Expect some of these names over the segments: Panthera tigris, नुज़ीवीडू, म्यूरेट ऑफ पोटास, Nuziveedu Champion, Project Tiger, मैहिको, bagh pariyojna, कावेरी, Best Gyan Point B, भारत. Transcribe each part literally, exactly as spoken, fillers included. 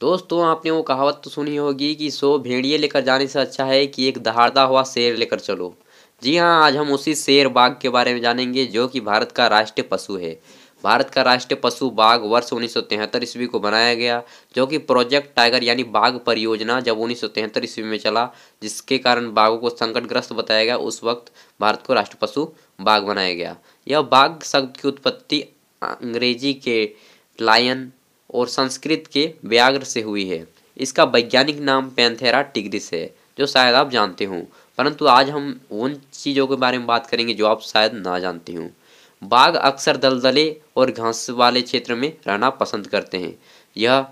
दोस्तों आपने वो कहावत तो सुनी होगी कि सौ भेड़िए लेकर जाने से अच्छा है कि एक दहाड़ता हुआ शेर लेकर चलो। जी हाँ, आज हम उसी शेर बाघ के बारे में जानेंगे जो कि भारत का राष्ट्रीय पशु है। भारत का राष्ट्रीय पशु बाघ वर्ष उन्नीस सौ तिहत्तर ईस्वी को बनाया गया, जो कि प्रोजेक्ट टाइगर यानी बाघ परियोजना जब उन्नीस सौ तिहत्तर ईस्वी में चला, जिसके कारण बाघों को संकटग्रस्त बताया गया। उस वक्त भारत को राष्ट्रीय पशु बाघ बनाया गया। यह बाघ शब्द की उत्पत्ति अंग्रेजी के लायन और संस्कृत के व्याघ्र से हुई है। इसका वैज्ञानिक नाम पैंथेरा टिग्रिस है, जो शायद आप जानते हों, परंतु आज हम उन चीज़ों के बारे में बात करेंगे जो आप शायद ना जानते हों। बाघ अक्सर दलदले और घास वाले क्षेत्र में रहना पसंद करते हैं। यह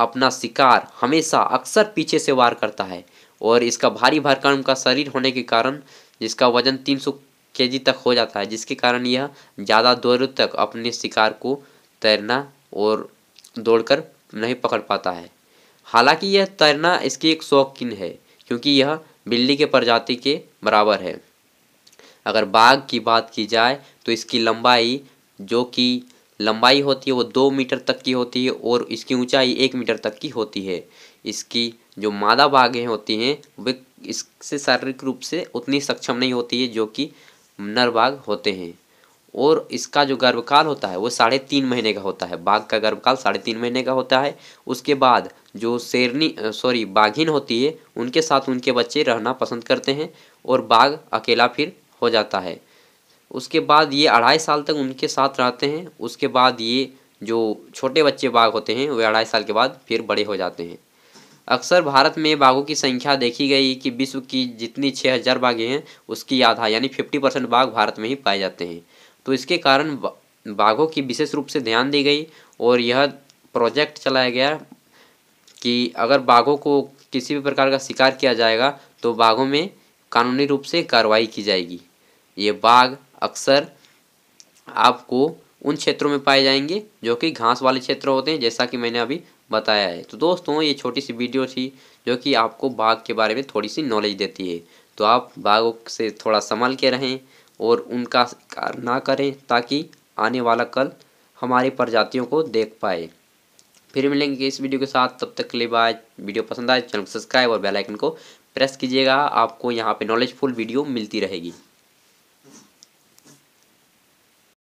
अपना शिकार हमेशा अक्सर पीछे से वार करता है और इसका भारी भरकम का शरीर होने के कारण जिसका वजन तीन सौ केजी तक हो जाता है, जिसके कारण यह ज़्यादा दूर तक अपने शिकार को तैरना और दौड़कर नहीं पकड़ पाता है। हालांकि यह तैरना इसकी एक शौकीन है क्योंकि यह बिल्ली के प्रजाति के बराबर है। अगर बाघ की बात की जाए तो इसकी लंबाई जो कि लंबाई होती है वो दो मीटर तक की होती है और इसकी ऊंचाई एक मीटर तक की होती है। इसकी जो मादा बाघें होती हैं वे इससे शारीरिक रूप से उतनी सक्षम नहीं होती है जो कि नर बाघ होते हैं, और इसका जो गर्भकाल होता है वो साढ़े तीन महीने का होता है। बाघ का गर्भकाल साढ़े तीन महीने का होता है। उसके बाद जो शेरनी सॉरी बाघिन होती है उनके साथ उनके बच्चे रहना पसंद करते हैं और बाघ अकेला फिर हो जाता है। उसके बाद ये अढ़ाई साल तक उनके साथ रहते हैं। उसके बाद ये जो छोटे बच्चे बाघ होते हैं वे अढ़ाई साल के बाद फिर बड़े हो जाते हैं। अक्सर भारत में बाघों की संख्या देखी गई कि विश्व की जितनी छः हज़ार बाघें हैं उसकी आधा यानी फिफ्टी परसेंट बाघ भारत में ही पाए जाते हैं, तो इसके कारण बाघों की विशेष रूप से ध्यान दी गई और यह प्रोजेक्ट चलाया गया कि अगर बाघों को किसी भी प्रकार का शिकार किया जाएगा तो बाघों में कानूनी रूप से कार्रवाई की जाएगी। ये बाघ अक्सर आपको उन क्षेत्रों में पाए जाएंगे जो कि घास वाले क्षेत्र होते हैं, जैसा कि मैंने अभी बताया है। तो दोस्तों ये छोटी सी वीडियो थी जो कि आपको बाघ के बारे में थोड़ी सी नॉलेज देती है। तो आप बाघों से थोड़ा संभाल के रहें और उनका शिकार ना करें ताकि आने वाला कल हमारी प्रजातियों को देख पाए। फिर मिलेंगे इस वीडियो के साथ, तब तक के लिए बाय। वीडियो पसंद आए चैनल को सब्सक्राइब और बेल आइकन को प्रेस कीजिएगा। आपको यहाँ पे नॉलेजफुल वीडियो मिलती रहेगी।